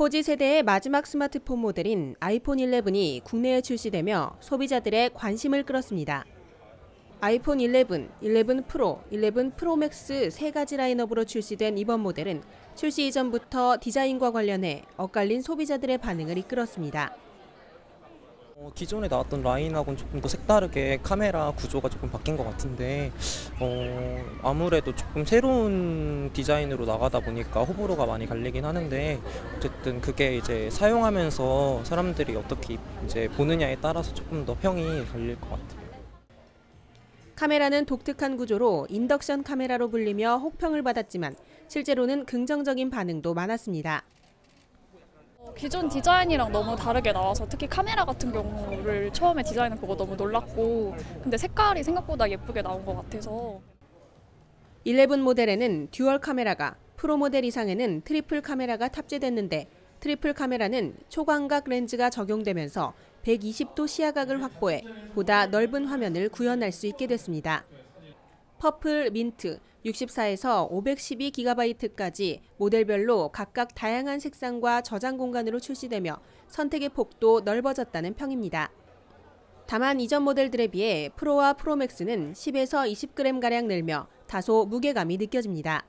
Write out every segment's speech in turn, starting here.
4G 세대의 마지막 스마트폰 모델인 아이폰 11이 국내에 출시되며 소비자들의 관심을 끌었습니다. 아이폰 11, 11 프로, 11 프로맥스 세 가지 라인업으로 출시된 이번 모델은 출시 이전부터 디자인과 관련해 엇갈린 소비자들의 반응을 이끌었습니다. 기존에 나왔던 라인하고는 조금 더 색다르게 카메라 구조가 조금 바뀐 것 같은데 아무래도 조금 새로운 디자인으로 나가다 보니까 호불호가 많이 갈리긴 하는데, 어쨌든 그게 이제 사용하면서 사람들이 어떻게 이제 보느냐에 따라서 조금 더 평이 갈릴 것 같아요. 카메라는 독특한 구조로 인덕션 카메라로 불리며 혹평을 받았지만 실제로는 긍정적인 반응도 많았습니다. 기존 디자인이랑 너무 다르게 나와서 특히 카메라 같은 경우를 처음에 디자인을 보고 너무 놀랐고, 근데 색깔이 생각보다 예쁘게 나온 것 같아서. 11 모델에는 듀얼 카메라가, 프로 모델 이상에는 트리플 카메라가 탑재됐는데, 트리플 카메라는 초광각 렌즈가 적용되면서 120도 시야각을 확보해 보다 넓은 화면을 구현할 수 있게 됐습니다. 퍼플, 민트, 64에서 512GB까지 모델별로 각각 다양한 색상과 저장 공간으로 출시되며 선택의 폭도 넓어졌다는 평입니다. 다만 이전 모델들에 비해 프로와 프로맥스는 10에서 20g가량 늘며 다소 무게감이 느껴집니다.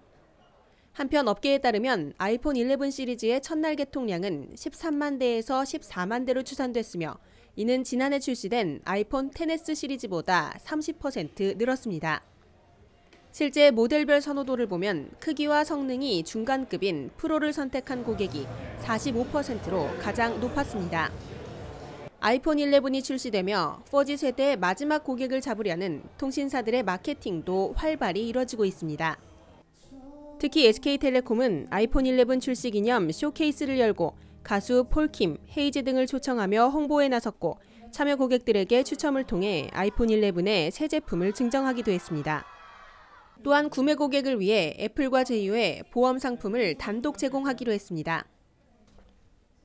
한편 업계에 따르면 아이폰 11 시리즈의 첫날 개통량은 13만 대에서 14만 대로 추산됐으며, 이는 지난해 출시된 아이폰 XS 시리즈보다 30% 늘었습니다. 실제 모델별 선호도를 보면 크기와 성능이 중간급인 프로를 선택한 고객이 45%로 가장 높았습니다. 아이폰 11이 출시되며 4G 세대의 마지막 고객을 잡으려는 통신사들의 마케팅도 활발히 이뤄지고 있습니다. 특히 SK텔레콤은 아이폰 11 출시 기념 쇼케이스를 열고 가수 폴킴, 헤이즈 등을 초청하며 홍보에 나섰고, 참여 고객들에게 추첨을 통해 아이폰 11의 새 제품을 증정하기도 했습니다. 또한 구매 고객을 위해 애플과 제휴해 보험 상품을 단독 제공하기로 했습니다.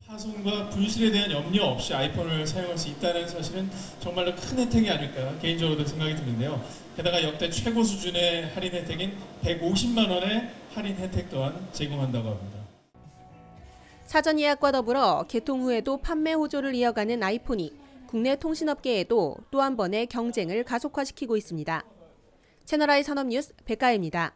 파손과 분실에 대한 염려 없이 아이폰을 사용할 수 있다는 사실은 정말로 큰 혜택이 아닐까 개인적으로도 생각이 드는데요. 게다가 역대 최고 수준의 할인 혜택인 150만 원의 할인 혜택 또한 제공한다고 합니다. 사전 예약과 더불어 개통 후에도 판매 호조를 이어가는 아이폰이 국내 통신업계에도 또 한 번의 경쟁을 가속화시키고 있습니다. 채널i 산업뉴스 백가혜입니다.